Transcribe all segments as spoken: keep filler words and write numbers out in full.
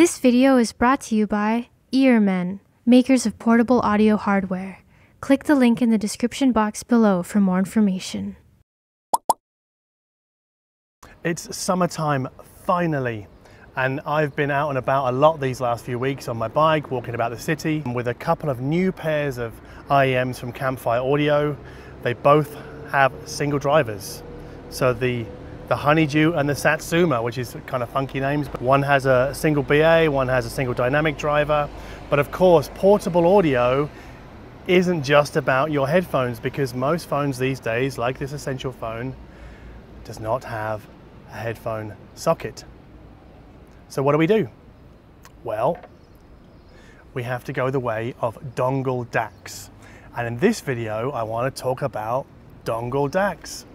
This video is brought to you by Earmen, makers of portable audio hardware. Click the link in the description box below for more information. It's summertime, finally. And I've been out and about a lot these last few weeks on my bike, walking about the city, with a couple of new pairs of I E Ms from Campfire Audio. They both have single drivers. So the, the Honeydew and the Satsuma, which is kind of funky names. One has a single B A, one has a single dynamic driver. But of course, portable audio isn't just about your headphones, because most phones these days, like this Essential phone, does not have a headphone socket. So what do we do? Well, we have to go the way of dongle D A Cs. And in this video, I want to talk about dongle D A Cs.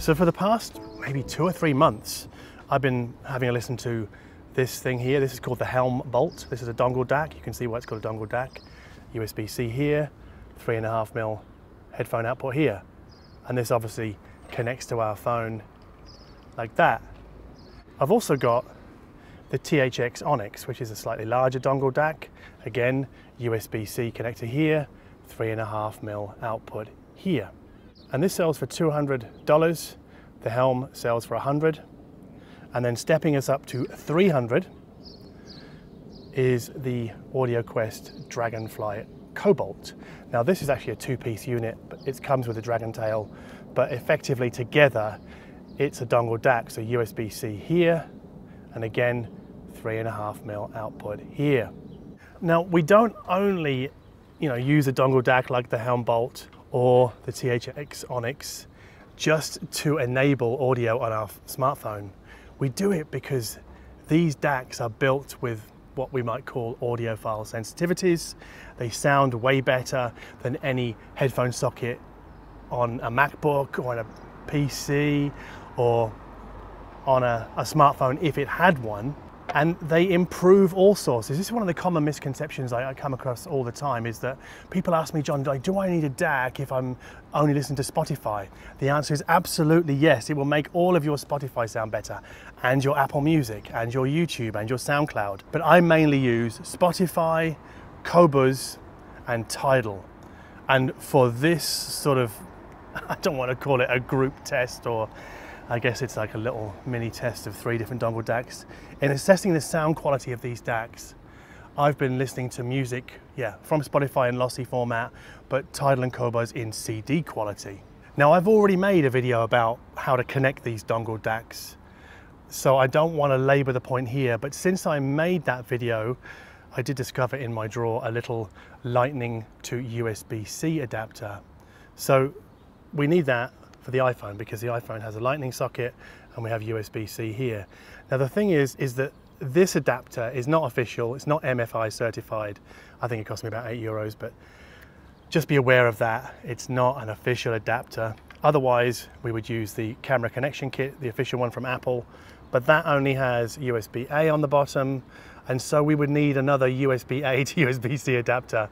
So for the past maybe two or three months, I've been having a listen to this thing here. This is called the Helm Bolt. This is a dongle D A C. You can see why it's called a dongle D A C. U S B C here, three and a half mil headphone output here. And this obviously connects to our phone like that. I've also got the T H X Onyx, which is a slightly larger dongle D A C. Again, U S B C connector here, three and a half mil output here. And this sells for two hundred dollars, the Helm sells for one hundred dollars, and then stepping us up to three hundred dollars is the AudioQuest Dragonfly Cobalt. Now this is actually a two-piece unit, but it comes with a dragon tail, but effectively together it's a dongle D A C, so U S B C here, and again three and a half mil output here. Now we don't only you know, use a dongle D A C like the Helm Bolt or the T H X Onyx just to enable audio on our smartphone. We do it because these D A Cs are built with what we might call audiophile sensitivities. They sound way better than any headphone socket on a MacBook or on a P C or on a, a smartphone if it had one. And they improve all sources. This is one of the common misconceptions I, I come across all the time, is that people ask me, John, like, do I need a D A C if I'm only listening to Spotify? The answer is absolutely yes. It will make all of your Spotify sound better, and your Apple Music, and your YouTube, and your SoundCloud. But I mainly use Spotify, Qobuz, and Tidal. And for this sort of, I don't want to call it a group test, or I guess it's like a little mini test of three different dongle D A Cs. In assessing the sound quality of these D A Cs, I've been listening to music, yeah, from Spotify in lossy format, but Tidal and Qobuz in C D quality. Now I've already made a video about how to connect these dongle D A Cs, so I don't want to labour the point here, but since I made that video, I did discover in my drawer a little lightning to U S B C adapter. So we need that for the iPhone, because the iPhone has a lightning socket and we have U S B C here. Now the thing is, is that this adapter is not official, it's not M F I certified. I think it cost me about eight euros, but just be aware of that. It's not an official adapter. Otherwise, we would use the camera connection kit, the official one from Apple, but that only has U S B A on the bottom. And so we would need another U S B A to U S B C adapter.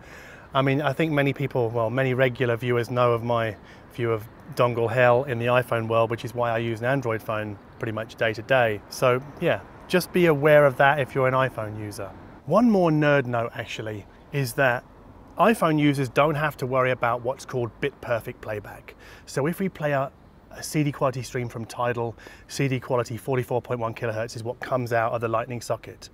I mean, I think many people, well, many regular viewers know of my view of dongle hell in the iPhone world, which is why I use an Android phone pretty much day to day. So yeah, just be aware of that if you're an iPhone user. One more nerd note actually is that iPhone users don't have to worry about what's called bit perfect playback. So if we play a, a C D quality stream from Tidal, C D quality forty-four point one kilohertz is what comes out of the lightning socket.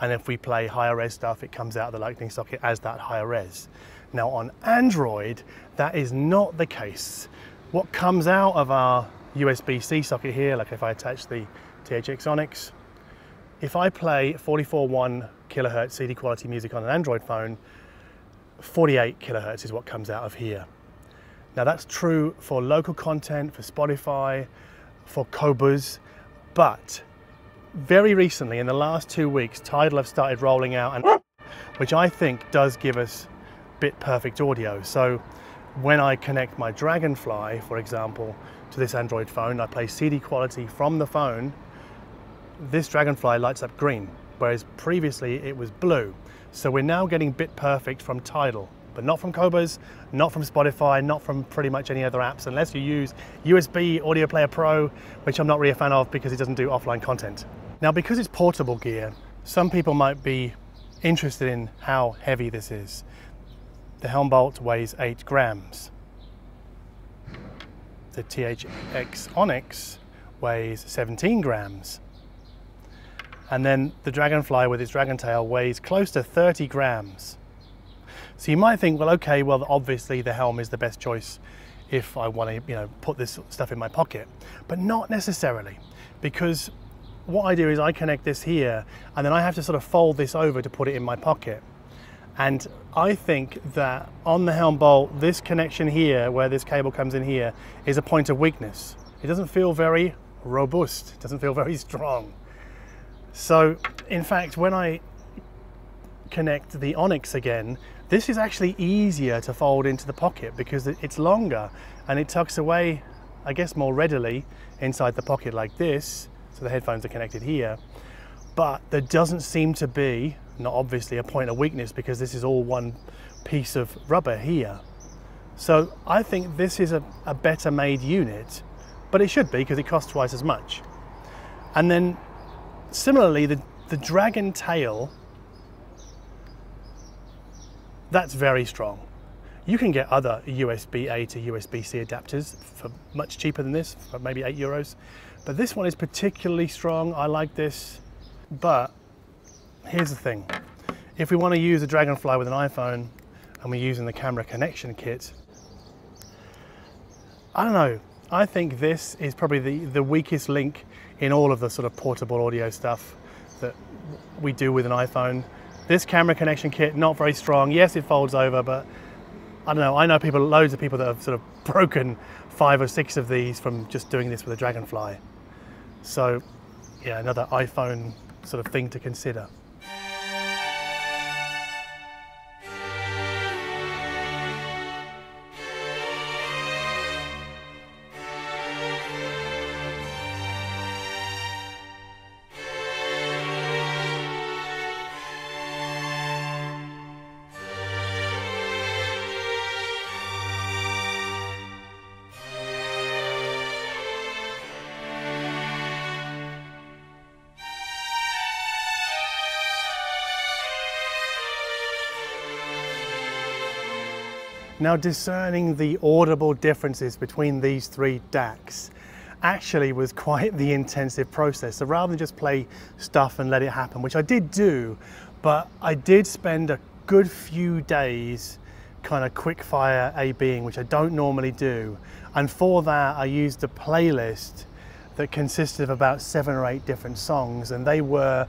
And if we play higher res stuff, it comes out of the lightning socket as that higher res. Now on Android, that is not the case. What comes out of our U S B-C socket here, like if I attach the T H X Onyx. If I play forty-four point one kilohertz C D quality music on an Android phone, forty-eight kilohertz is what comes out of here. Now that's true for local content, for Spotify, for Qobuz, but very recently, in the last two weeks, Tidal have started rolling out, and which I think does give us bit-perfect audio. So when I connect my Dragonfly, for example, to this Android phone, I play C D quality from the phone, this Dragonfly lights up green, whereas previously it was blue. So we're now getting bit perfect from Tidal, but not from Qobuz, not from Spotify, not from pretty much any other apps, unless you use U S B Audio Player Pro, which I'm not really a fan of because it doesn't do offline content. Now, because it's portable gear, some people might be interested in how heavy this is. The Helm Bolt weighs eight grams. The T H X Onyx weighs seventeen grams. And then the Dragonfly with its dragon tail weighs close to thirty grams. So you might think, well, okay, well, obviously the Helm is the best choice if I want to, you know, put this stuff in my pocket, but not necessarily, because what I do is I connect this here and then I have to sort of fold this over to put it in my pocket. And I think that on the Helm Bolt, this connection here, where this cable comes in here, is a point of weakness. It doesn't feel very robust. It doesn't feel very strong. So in fact, when I connect the Onyx again, this is actually easier to fold into the pocket because it's longer and it tucks away, I guess, more readily inside the pocket like this. So the headphones are connected here, but there doesn't seem to be, not obviously, a point of weakness because this is all one piece of rubber here. So I think this is a, a better made unit, but it should be because it costs twice as much. And then similarly, the, the dragon tail, that's very strong. You can get other U S B A to U S B C adapters for much cheaper than this, for maybe eight euros. But this one is particularly strong. I like this, but here's the thing. If we want to use a Dragonfly with an iPhone and we're using the camera connection kit, I don't know. I think this is probably the, the weakest link in all of the sort of portable audio stuff that we do with an iPhone. This camera connection kit, not very strong. Yes, it folds over, but I don't know. I know people, loads of people that have sort of broken five or six of these from just doing this with a Dragonfly. So yeah, another iPhone sort of thing to consider. Now, discerning the audible differences between these three D A Cs actually was quite the intensive process. So rather than just play stuff and let it happen, which I did do, but I did spend a good few days kind of quick fire A Bing, which I don't normally do. And for that, I used a playlist that consisted of about seven or eight different songs, and they were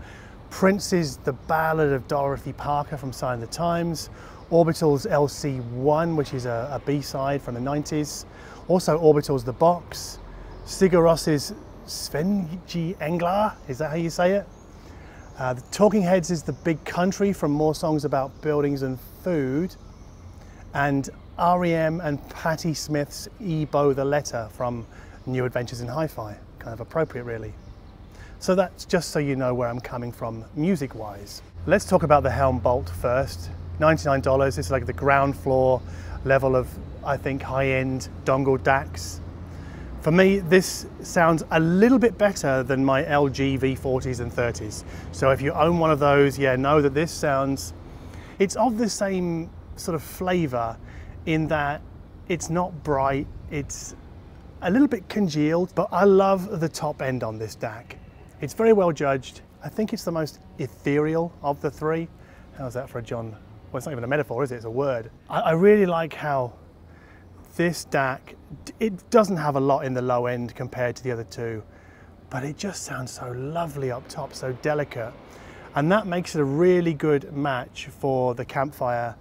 Prince's The Ballad of Dorothy Parker from Sign of the Times, Orbital's L C one, which is a, a B-side from the nineties, also Orbital's The Box, Sigur Rós' Svenji Englar, is that how you say it? Uh, the Talking Heads is The Big Country from More Songs About Buildings and Food, and R E M and Patti Smith's Ebo the Letter from New Adventures in Hi-Fi, kind of appropriate really. So that's just so you know where I'm coming from music-wise. Let's talk about the Helm Bolt first. ninety-nine dollars, this is like the ground floor level of, I think, high-end dongle D A Cs. For me, this sounds a little bit better than my L G V forties and thirties. So if you own one of those, yeah, know that this sounds, it's of the same sort of flavor in that it's not bright, it's a little bit congealed, but I love the top end on this D A C. It's very well judged. I think it's the most ethereal of the three. How's that for a John? Well, it's not even a metaphor, is it? It's a word. I, I really like how this D A C, it doesn't have a lot in the low end compared to the other two, but it just sounds so lovely up top, so delicate. And that makes it a really good match for the Campfire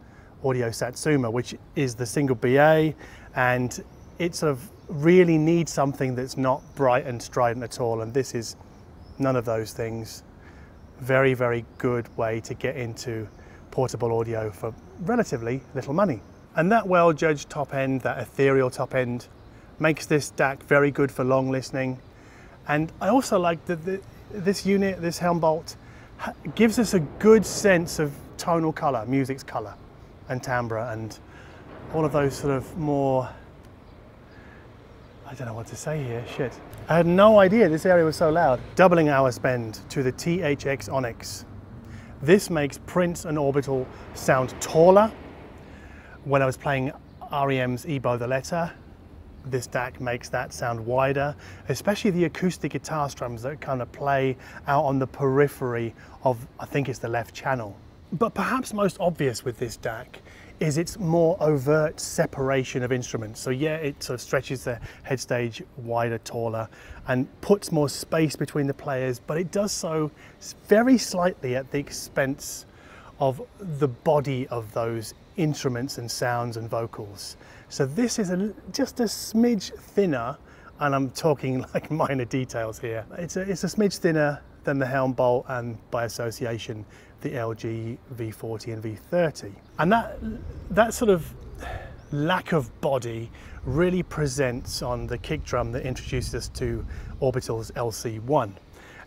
Audio Satsuma, which is the single B A, and it sort of really needs something that's not bright and strident at all, and this is none of those things. Very, very good way to get into portable audio for relatively little money. And that well-judged top end, that ethereal top end, makes this D A C very good for long listening. And I also like that the, this unit, this Helm Bolt, gives us a good sense of tonal color, music's color, and timbre, and all of those sort of more, I don't know what to say here, shit. I had no idea this area was so loud. Doubling our spend to the T H X Onyx. This makes Prince and Orbital sound taller. When I was playing R E M's Ebo the Letter, this D A C makes that sound wider, especially the acoustic guitar strums that kind of play out on the periphery of, I think it's the left channel. But perhaps most obvious with this D A C is its more overt separation of instruments. So yeah, it sort of stretches the headstage wider, taller, and puts more space between the players, but it does so very slightly at the expense of the body of those instruments and sounds and vocals. So this is a, just a smidge thinner, and I'm talking like minor details here. It's a, it's a smidge thinner than the Helm Bolt, and by association, the L G V forty and V thirty. And that, that sort of lack of body really presents on the kick drum that introduces us to Orbital's L C one.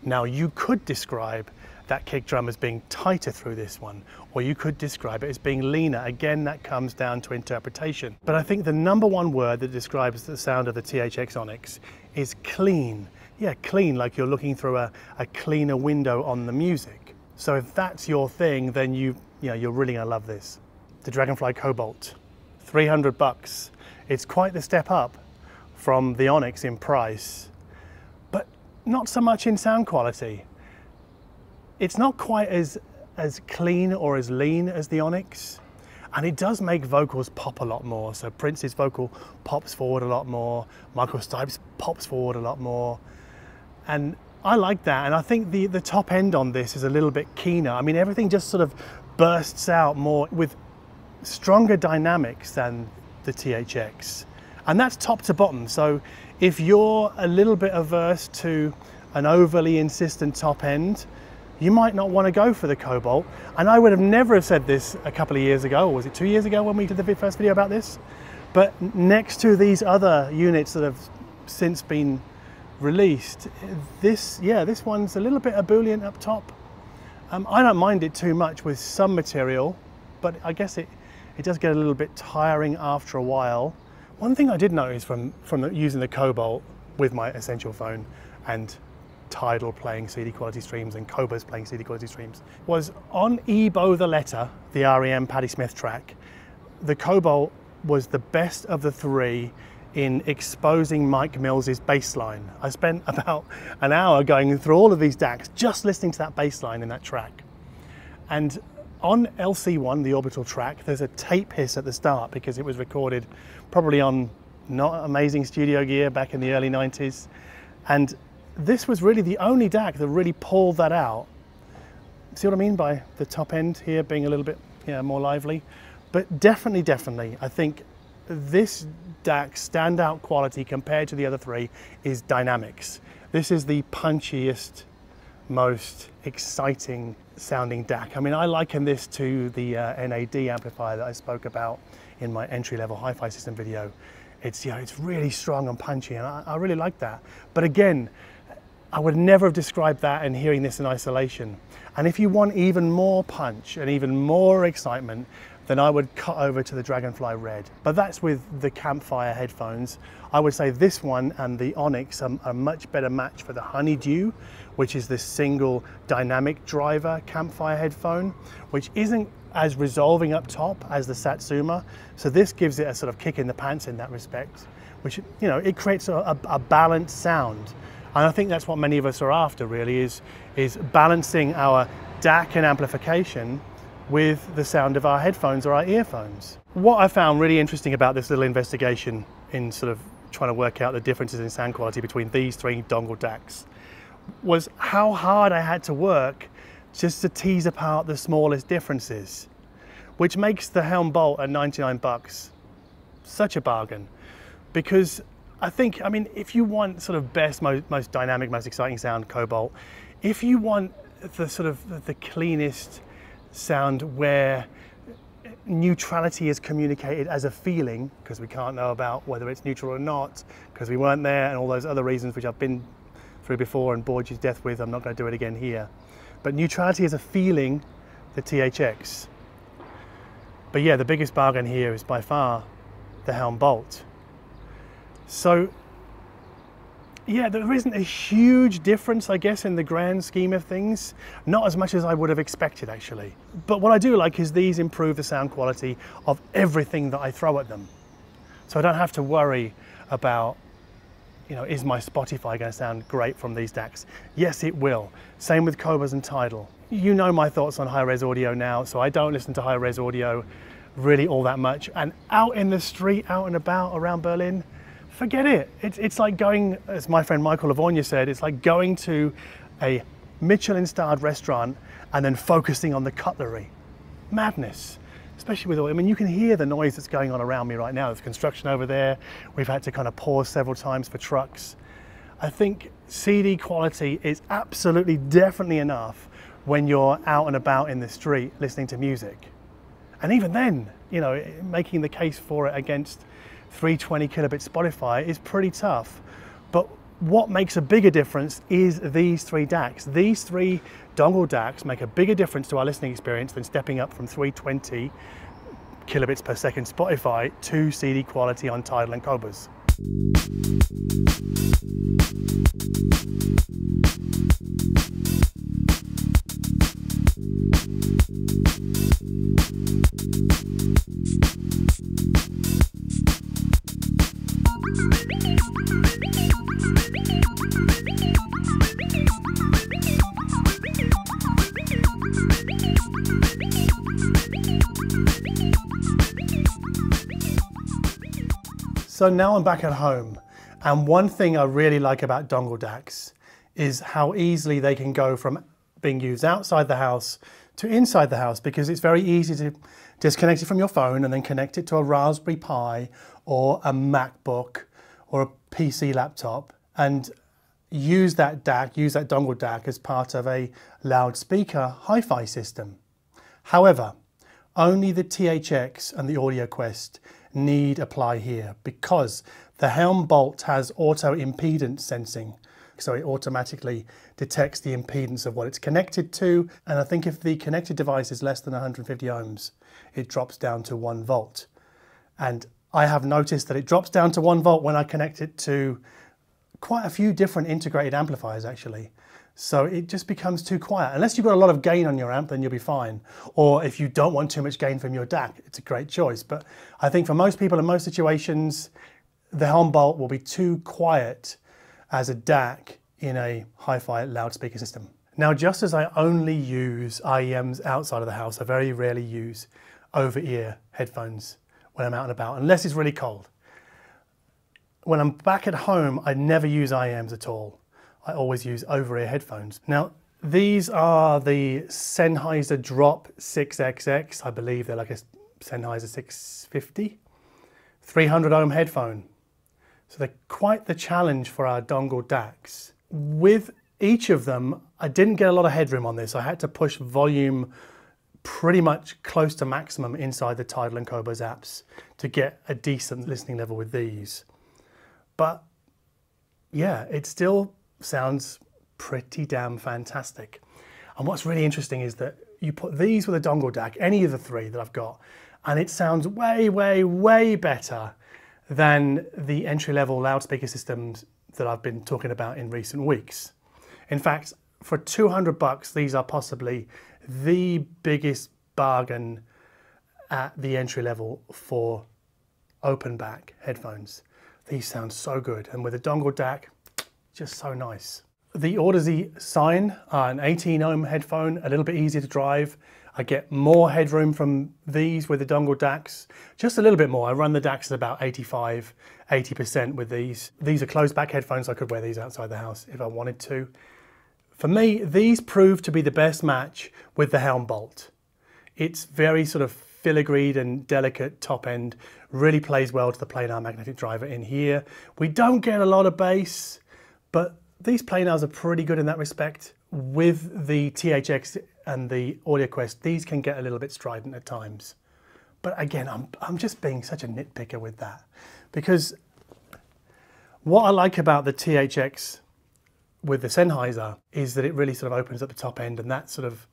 Now, you could describe that kick drum as being tighter through this one, or you could describe it as being leaner. Again, that comes down to interpretation. But I think the number one word that describes the sound of the T H X Onyx is clean. Yeah, clean, like you're looking through a, a cleaner window on the music. So if that's your thing, then you, you know, you're really gonna love this. The Dragonfly Cobalt, three hundred bucks. It's quite the step up from the Onyx in price, but not so much in sound quality. It's not quite as, as clean or as lean as the Onyx, and it does make vocals pop a lot more. So Prince's vocal pops forward a lot more, Michael Stipe's pops forward a lot more, and I like that, and I think the, the top end on this is a little bit keener. I mean, everything just sort of bursts out more with stronger dynamics than the T H X. And that's top to bottom, so if you're a little bit averse to an overly insistent top end, you might not want to go for the Cobalt. And I would have never have said this a couple of years ago, or was it two years ago when we did the first video about this? But next to these other units that have since been released, this yeah this one's a little bit ebullient up top. um, I don't mind it too much with some material, but I guess it it does get a little bit tiring after a while. One thing I did notice from from the, using the Cobalt with my Essential phone and Tidal playing C D quality streams and Qobuz playing C D quality streams was on Ebo the Letter, the R E M Patti Smith track, the Cobalt was the best of the three in exposing Mike Mills's bass line. I spent about an hour going through all of these D A Cs, just listening to that bass line in that track. And on L C one, the Orbital track, there's a tape hiss at the start because it was recorded probably on not amazing studio gear back in the early nineties. And this was really the only D A C that really pulled that out. See what I mean by the top end here being a little bit, you know, more lively? But definitely, definitely, I think this D A C standout quality compared to the other three is dynamics. This is the punchiest, most exciting sounding D A C. I mean, I liken this to the uh, N A D amplifier that I spoke about in my entry-level hi-fi system video. It's, you know, it's really strong and punchy, and I, I really like that. But again, I would never have described that and hearing this in isolation. And if you want even more punch and even more excitement, then I would cut over to the Dragonfly Red. But that's with the Campfire headphones. I would say this one and the Onyx are a much better match for the Honeydew, which is this single dynamic driver Campfire headphone, which isn't as resolving up top as the Satsuma. So this gives it a sort of kick in the pants in that respect, which, you know, it creates a, a balanced sound. And I think that's what many of us are after, really, is, is balancing our D A C and amplification with the sound of our headphones or our earphones. What I found really interesting about this little investigation in sort of trying to work out the differences in sound quality between these three dongle D A Cs was how hard I had to work just to tease apart the smallest differences, which makes the Helm Bolt at ninety-nine bucks such a bargain. Because I think, I mean, if you want sort of best, most, most dynamic, most exciting sound, Cobalt, if you want the sort of the cleanest sound where neutrality is communicated as a feeling, because we can't know about whether it's neutral or not, because we weren't there and all those other reasons which I've been through before and bored you to death with, I'm not going to do it again here. But neutrality is a feeling, the T H X. But yeah, the biggest bargain here is by far the Helm Bolt. So yeah, there isn't a huge difference, I guess, in the grand scheme of things. Not as much as I would have expected, actually. But what I do like is these improve the sound quality of everything that I throw at them. So I don't have to worry about, you know, is my Spotify going to sound great from these D A Cs? Yes, it will. Same with Qobuz and Tidal. You know my thoughts on high-res audio now, so I don't listen to high-res audio really all that much. And out in the street, out and about around Berlin, forget it. It's, it's like going, as my friend Michael LaVornia said, it's like going to a Michelin-starred restaurant and then focusing on the cutlery. Madness, especially with all, I mean, you can hear the noise that's going on around me right now. There's construction over there. We've had to kind of pause several times for trucks. I think C D quality is absolutely definitely enough when you're out and about in the street listening to music. And even then, you know, making the case for it against three twenty kilobit Spotify is pretty tough. But what makes a bigger difference is these three D A Cs. These three dongle D A Cs make a bigger difference to our listening experience than stepping up from three twenty kilobits per second Spotify to C D quality on Tidal and Qobuz. So now I'm back at home, and one thing I really like about dongle D A Cs is how easily they can go from being used outside the house to inside the house, because it's very easy to disconnect it from your phone and then connect it to a Raspberry Pi or a MacBook or a P C laptop and use that D A C, use that dongle D A C as part of a loudspeaker hi-fi system. However, only the T H X and the AudioQuest need apply here, because the Helm Bolt has auto impedance sensing, so it automatically detects the impedance of what it's connected to, and I think if the connected device is less than one hundred fifty ohms, it drops down to one volt. And I have noticed that it drops down to one volt when I connect it to quite a few different integrated amplifiers, actually. So it just becomes too quiet. Unless you've got a lot of gain on your amp, then you'll be fine. Or if you don't want too much gain from your D A C, it's a great choice. But I think for most people in most situations, the Helm Bolt will be too quiet as a D A C in a hi-fi loudspeaker system. Now, just as I only use R E Ms outside of the house, I very rarely use over-ear headphones when I'm out and about, unless it's really cold. When I'm back at home, I never use R E Ms at all. I always use over-ear headphones. Now, these are the Sennheiser Drop six X X. I believe they're like a Sennheiser six fifty. three hundred ohm headphone. So they're quite the challenge for our dongle D A Cs. With each of them, I didn't get a lot of headroom on this. I had to push volume pretty much close to maximum inside the Tidal and Qobuz apps to get a decent listening level with these. But yeah, it's still sounds pretty damn fantastic. And what's really interesting is that you put these with a dongle D A C, any of the three that I've got, and it sounds way, way, way better than the entry-level loudspeaker systems that I've been talking about in recent weeks. In fact, for two hundred bucks, these are possibly the biggest bargain at the entry level for open back headphones. These sound so good. And with a dongle D A C, just so nice. The Audeze SINE are an eighteen ohm headphone, a little bit easier to drive, I get more headroom from these with the dongle D A Cs, just a little bit more. I run the D A Cs at about eighty-five, eighty percent with these. These are closed back headphones, so I could wear these outside the house if I wanted to. For me, these prove to be the best match with the Helm Bolt. It's very sort of filigreed and delicate top end, really plays well to the planar magnetic driver in here. We don't get a lot of bass, but these planars are pretty good in that respect. With the T H X and the AudioQuest, these can get a little bit strident at times. But again, I'm, I'm just being such a nitpicker with that, because what I like about the T H X with the Sennheiser is that it really sort of opens up the top end, and that sort of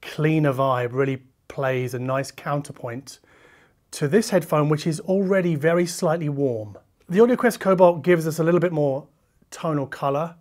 cleaner vibe really plays a nice counterpoint to this headphone, which is already very slightly warm. The AudioQuest Cobalt gives us a little bit more tonal color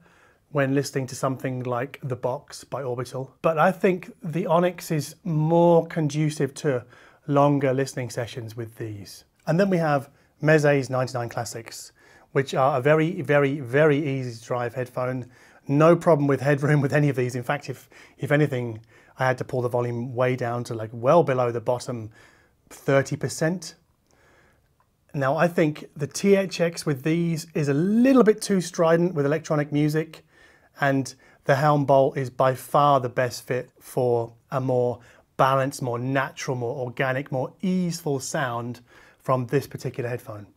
when listening to something like The Box by Orbital. But I think the Onyx is more conducive to longer listening sessions with these. And then we have Meze's ninety-nine Classics, which are a very, very, very easy to drive headphone. No problem with headroom with any of these. In fact, if, if anything, I had to pull the volume way down to like well below the bottom thirty percent. Now I think the T H X with these is a little bit too strident with electronic music, and the Helm Bolt is by far the best fit for a more balanced, more natural, more organic, more easeful sound from this particular headphone.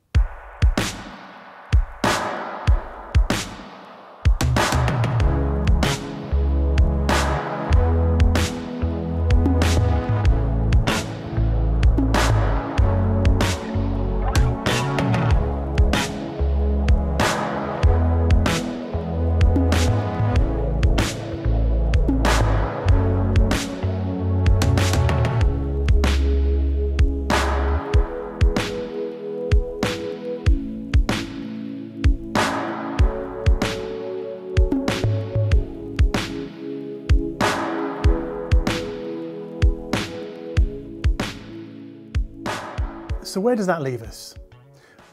So where does that leave us?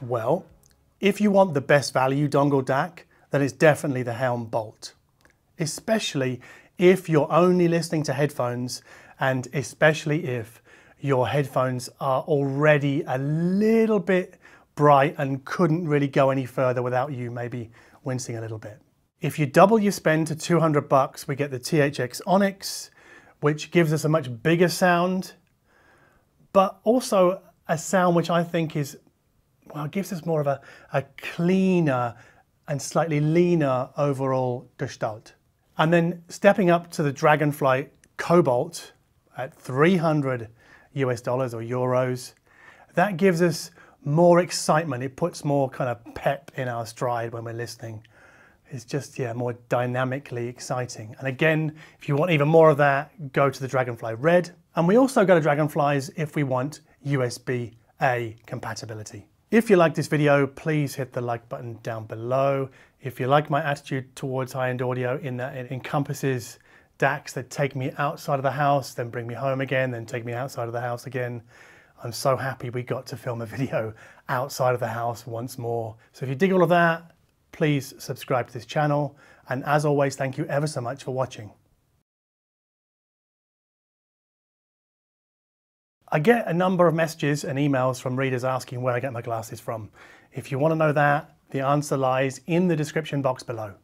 Well, if you want the best value dongle D A C, then it's definitely the Helm Bolt, especially if you're only listening to headphones, and especially if your headphones are already a little bit bright and couldn't really go any further without you maybe wincing a little bit. If you double your spend to two hundred bucks, we get the T H X Onyx, which gives us a much bigger sound, but also a sound which I think is, well, gives us more of a, a cleaner and slightly leaner overall gestalt. And then stepping up to the Dragonfly Cobalt at three hundred US dollars or euros, that gives us more excitement. It puts more kind of pep in our stride when we're listening. It's just, yeah, more dynamically exciting. And again, if you want even more of that, go to the Dragonfly Red. And we also go to Dragonflies if we want U S B A compatibility. If you like this video, please hit the like button down below. If you like my attitude towards high-end audio in that it encompasses D A Cs that take me outside of the house, then bring me home again, then take me outside of the house again. I'm so happy we got to film a video outside of the house once more. So if you dig all of that, please subscribe to this channel. And as always, thank you ever so much for watching. I get a number of messages and emails from readers asking where I get my glasses from. If you want to know that, the answer lies in the description box below.